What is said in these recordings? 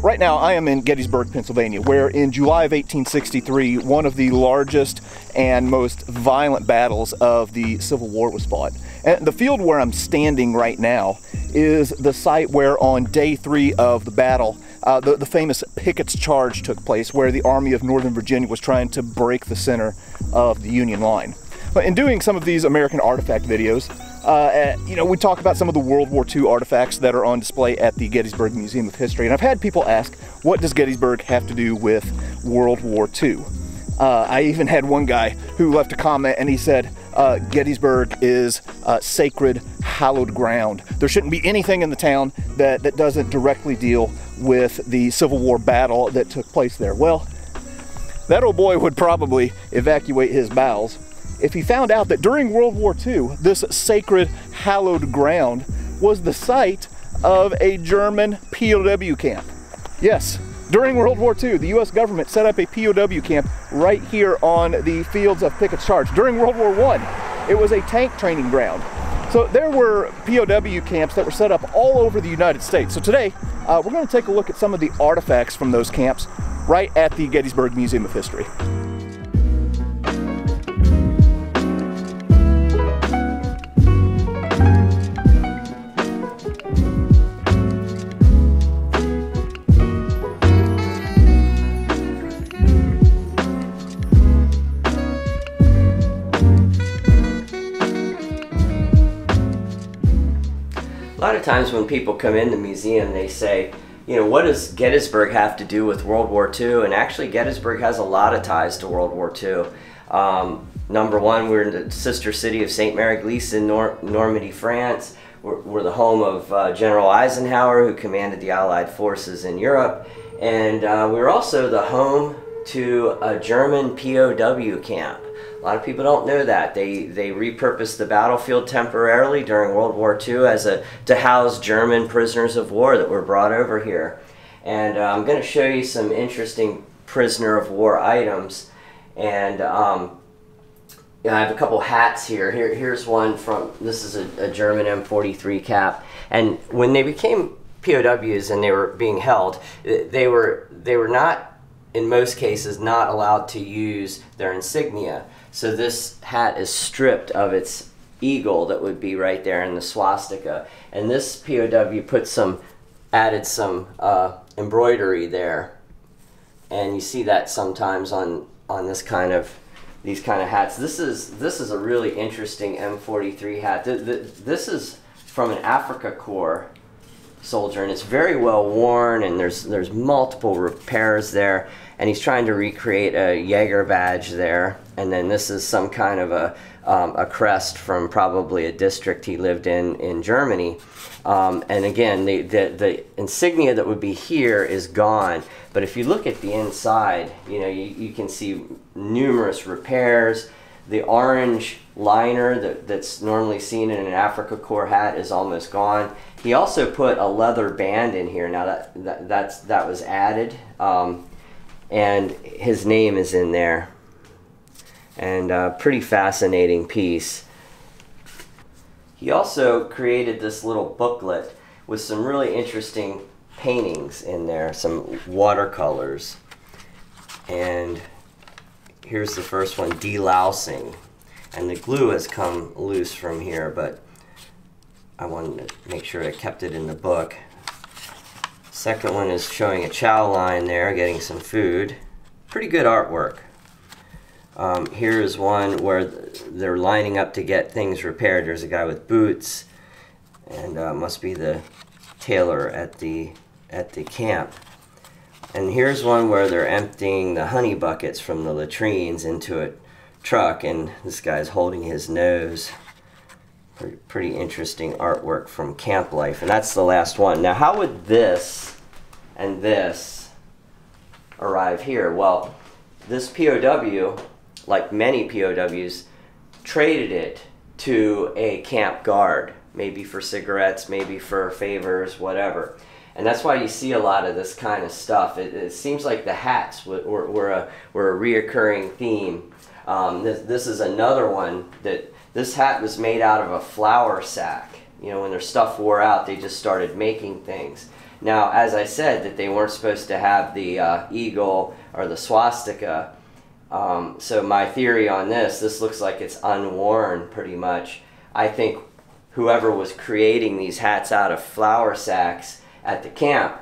Right now I am in Gettysburg, Pennsylvania, where in July of 1863, one of the largest and most violent battles of the Civil War was fought. And the field where I'm standing right now is the site where on day 3 of the battle, the famous Pickett's Charge took place, where the Army of Northern Virginia was trying to break the center of the Union line. But in doing some of these American artifact videos, you know, we talk about some of the World War II artifacts that are on display at the Gettysburg Museum of History, and I've had people ask, what does Gettysburg have to do with World War II? I even had one guy who left a comment and he said, Gettysburg is sacred, hallowed ground. There shouldn't be anything in the town that doesn't directly deal with the Civil War battle that took place there. Well, that old boy would probably evacuate his bowels if he found out that during World War II, this sacred, hallowed ground was the site of a German POW camp. Yes, during World War II, the U.S. government set up a POW camp right here on the fields of Pickett's Charge. During World War I, it was a tank training ground. So there were POW camps that were set up all over the United States. So today, we're going to take a look at some of the artifacts from those camps right at the Gettysburg Museum of History. A lot of times when people come in the museum, they say, you know, what does Gettysburg have to do with World War II? And actually, Gettysburg has a lot of ties to World War II. Number one, we're in the sister city of Saint-Mère-Église in Normandy, France. We're the home of General Eisenhower, who commanded the Allied forces in Europe. And we're also the home to a German POW camp. A lot of people don't know that. They repurposed the battlefield temporarily during World War II to house German prisoners of war that were brought over here. And I'm going to show you some interesting prisoner of war items. And you know, I have a couple hats here. Here's one from, this is a German M43 cap. And when they became POWs and they were being held, they were not, in most cases, not allowed to use their insignia. So this hat is stripped of its eagle that would be right there in the swastika. And this POW put added some embroidery there. And you see that sometimes on these kind of hats. This is a really interesting M43 hat. This is from an Afrika Korps soldier, and it's very well worn, and there's multiple repairs there, and he's trying to recreate a Jaeger badge there. And then this is some kind of a crest from probably a district he lived in Germany. And again, the insignia that would be here is gone, but if you look at the inside, you know, you can see numerous repairs. The orange liner that's normally seen in an Afrika Korps hat is almost gone. He also put a leather band in here. Now that was added, and his name is in there. And a pretty fascinating piece. He also created this little booklet with some really interesting paintings in there, some watercolors. And here's the first one, delousing. And the glue has come loose from here, but I wanted to make sure I kept it in the book. Second one is showing a chow line there, getting some food. Pretty good artwork. Here is one where they're lining up to get things repaired. There's a guy with boots, and must be the tailor at the camp. And here's one where they're emptying the honey buckets from the latrines into a truck, and this guy's holding his nose. Pretty interesting artwork from camp life. And that's the last one. Now, how would this and this arrive here? Well, this POW, like many POWs, traded it to a camp guard, maybe for cigarettes, maybe for favors, whatever. And that's why you see a lot of this kind of stuff. It seems like the hats were a reoccurring theme. This is another one that this hat was made out of a flour sack. You know, when their stuff wore out, they just started making things. Now, as I said, that they weren't supposed to have the eagle or the swastika. So my theory on this looks like it's unworn pretty much. I think whoever was creating these hats out of flour sacks at the camp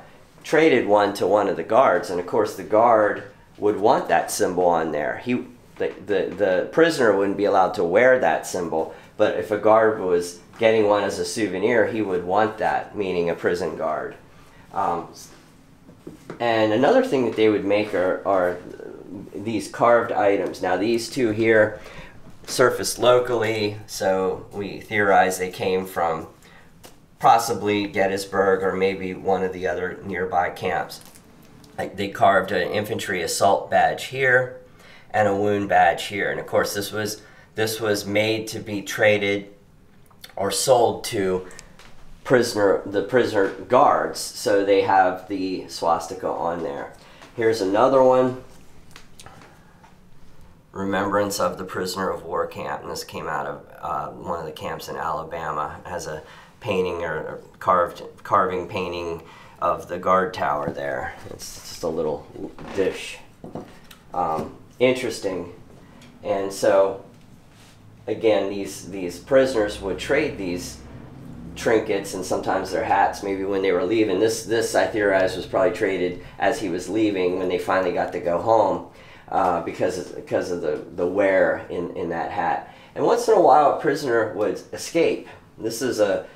traded one to one of the guards, and of course the guard would want that symbol on there. The prisoner wouldn't be allowed to wear that symbol, but if a guard was getting one as a souvenir, he would want that, meaning a prison guard. And another thing that they would make are these carved items. Now these two here surfaced locally, so we theorize they came from possibly Gettysburg or maybe one of the other nearby camps. Like they carved an infantry assault badge here and a wound badge here, and of course this was made to be traded or sold to the prisoner guards, so they have the swastika on there. Here's another one, Remembrance of the Prisoner of War Camp, and this came out of one of the camps in Alabama. It has a painting or carving painting of the guard tower there. It's just a little dish. Interesting. And so again, these prisoners would trade these trinkets and sometimes their hats, maybe when they were leaving. This I theorize was probably traded as he was leaving when they finally got to go home. Because of the wear in that hat. And once in a while, a prisoner would escape. This is a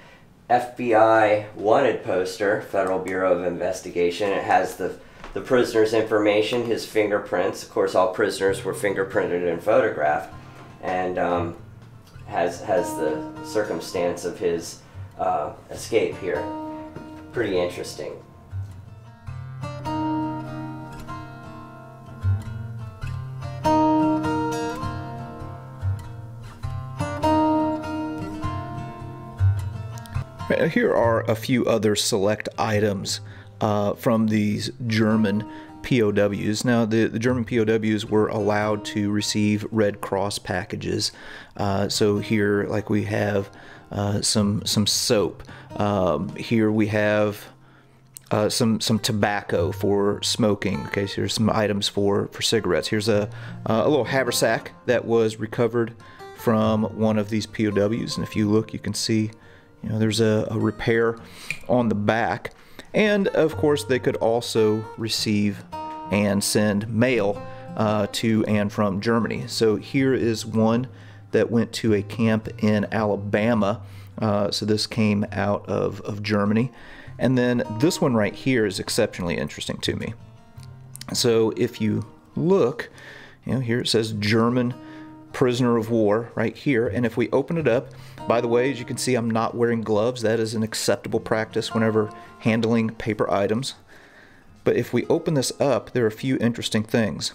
FBI wanted poster, Federal Bureau of Investigation. It has the prisoner's information, his fingerprints. Of course, all prisoners were fingerprinted and photographed, and has the circumstance of his escape here. Pretty interesting. Here are a few other select items from these German POWs. Now, the German POWs were allowed to receive Red Cross packages. So here, like, we have some soap. Here we have some tobacco for smoking. Okay, so here's some items for cigarettes. Here's a little haversack that was recovered from one of these POWs. And if you look, you can see, you know, there's a repair on the back. And of course they could also receive and send mail to and from Germany. So here is one that went to a camp in Alabama. So this came out of Germany. And then this one right here is exceptionally interesting to me. So if you look, you know, here it says German prisoner of war right here, and if we open it up, by the way, as you can see, I'm not wearing gloves. That is an acceptable practice whenever handling paper items. But if we open this up, there are a few interesting things.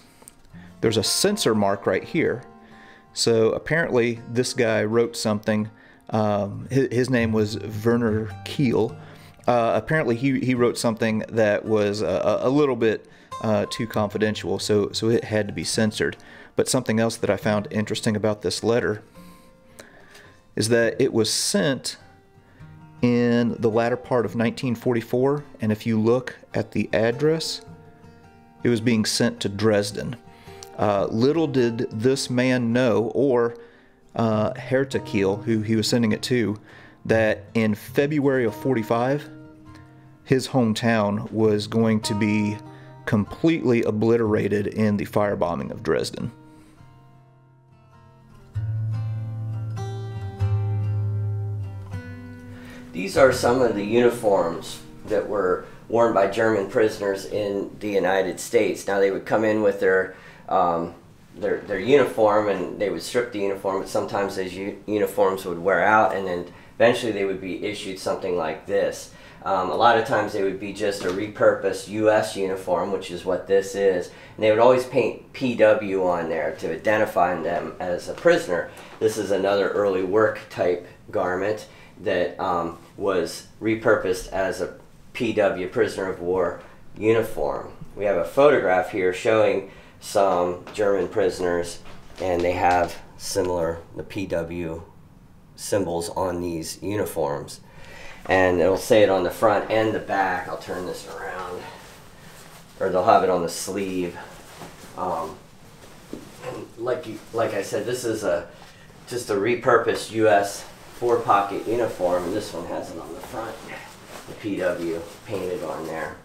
There's a censor mark right here, so apparently this guy wrote something. His name was Werner Keel. Apparently he wrote something that was a little bit too confidential, so it had to be censored. But something else that I found interesting about this letter is that it was sent in the latter part of 1944, and if you look at the address, it was being sent to Dresden. Little did this man know, or Herta Keil, who he was sending it to, that in February of 45, his hometown was going to be completely obliterated in the firebombing of Dresden. These are some of the uniforms that were worn by German prisoners in the United States. Now they would come in with their uniform, and they would strip the uniform, but sometimes those uniforms would wear out, and then eventually they would be issued something like this. A lot of times they would be just a repurposed U.S. uniform, which is what this is, and they would always paint PW on there to identify them as a prisoner. This is another early work type garment that was repurposed as a PW, prisoner of war, uniform. We have a photograph here showing some German prisoners, and they have similar, the PW symbols on these uniforms. and it'll say it on the front and the back. I'll turn this around, or they'll have it on the sleeve. And like I said, this is just a repurposed U.S. four-pocket uniform, and this one has it on the front, the PW painted on there.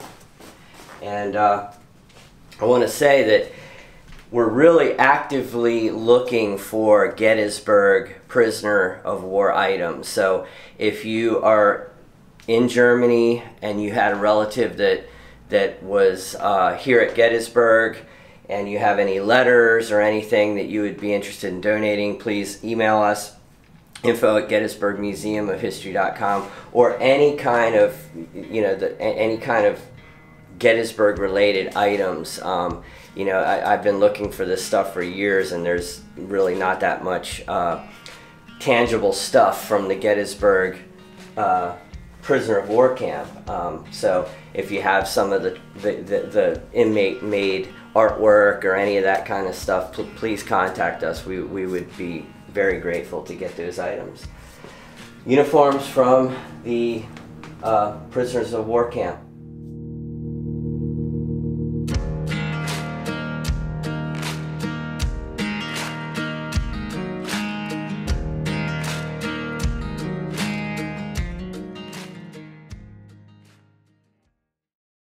And I want to say that we're really actively looking for Gettysburg prisoner of war items. So if you are in Germany and you had a relative that was here at Gettysburg, and you have any letters or anything that you would be interested in donating, please email us, info@gettysburgmuseumofhistory.com, or any kind of, any kind of Gettysburg related items. I've been looking for this stuff for years, and there's really not that much tangible stuff from the Gettysburg prisoner of war camp. So if you have some of the inmate made artwork or any of that kind of stuff, please contact us. We would be very grateful to get those items. Uniforms from the prisoners of war camp.